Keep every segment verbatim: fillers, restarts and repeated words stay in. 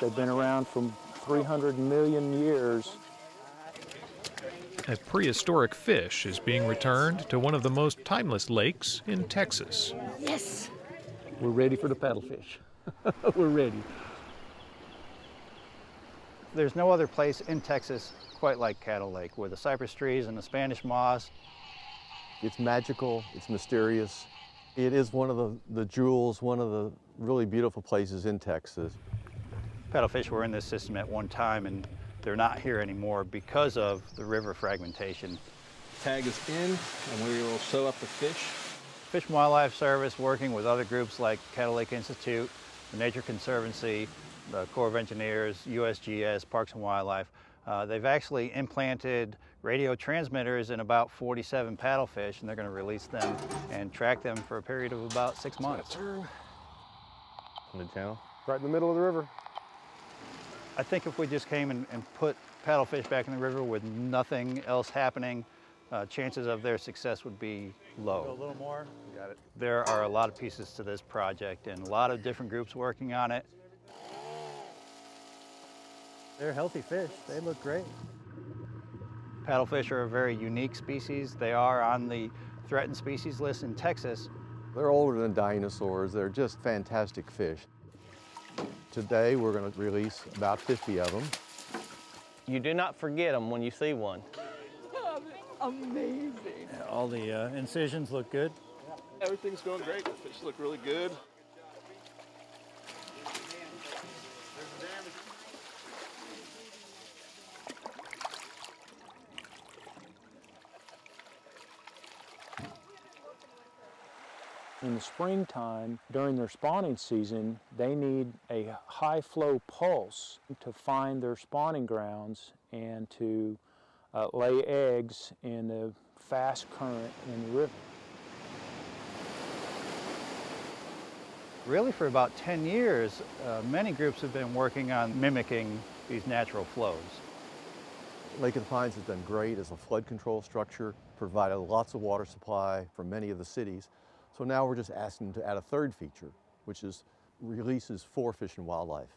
They've been around for three hundred million years. A prehistoric fish is being returned to one of the most timeless lakes in Texas. Yes! We're ready for the paddlefish. We're ready. There's no other place in Texas quite like Caddo Lake, with the cypress trees and the Spanish moss. It's magical, it's mysterious. It is one of the, the jewels, one of the really beautiful places in Texas. Paddlefish were in this system at one time, and they're not here anymore because of the river fragmentation. Tag is in, and we will sew up the fish. Fish and Wildlife Service, working with other groups like Caddo Lake Institute, the Nature Conservancy, the Corps of Engineers, U S G S, Parks and Wildlife, uh, they've actually implanted radio transmitters in about forty-seven paddlefish, and they're going to release them and track them for a period of about six months. Mid-channel, right in the middle of the river. I think if we just came and, and put paddlefish back in the river with nothing else happening, uh, chances of their success would be low. Go a little more. You got it. There are a lot of pieces to this project, and a lot of different groups working on it. They're healthy fish. They look great. Paddlefish are a very unique species. They are on the threatened species list in Texas. They're older than dinosaurs. They're just fantastic fish. Today, we're going to release about fifty of them. You do not forget them when you see one. Amazing. All the uh, incisions look good. Everything's going great. The fish look really good. In the springtime, during their spawning season, they need a high flow pulse to find their spawning grounds and to uh, lay eggs in the fast current in the river. Really, for about ten years, uh, many groups have been working on mimicking these natural flows. Lake of the Pines has done great as a flood control structure, provided lots of water supply for many of the cities. So now we're just asking to add a third feature, which is releases for Fish and Wildlife.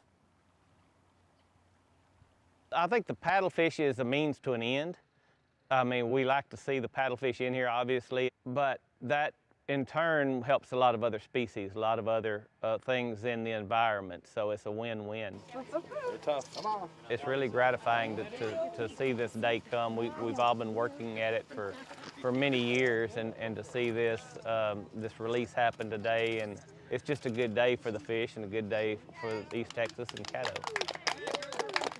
I think the paddlefish is a means to an end. I mean, we like to see the paddlefish in here, obviously, but that in turn helps a lot of other species, a lot of other uh, things in the environment, so it's a win-win. They're tough. Come on. It's really gratifying to, to, to see this day come. We, we've all been working at it for for many years, and, and to see this, um, this release happen today, and it's just a good day for the fish and a good day for East Texas and Caddo.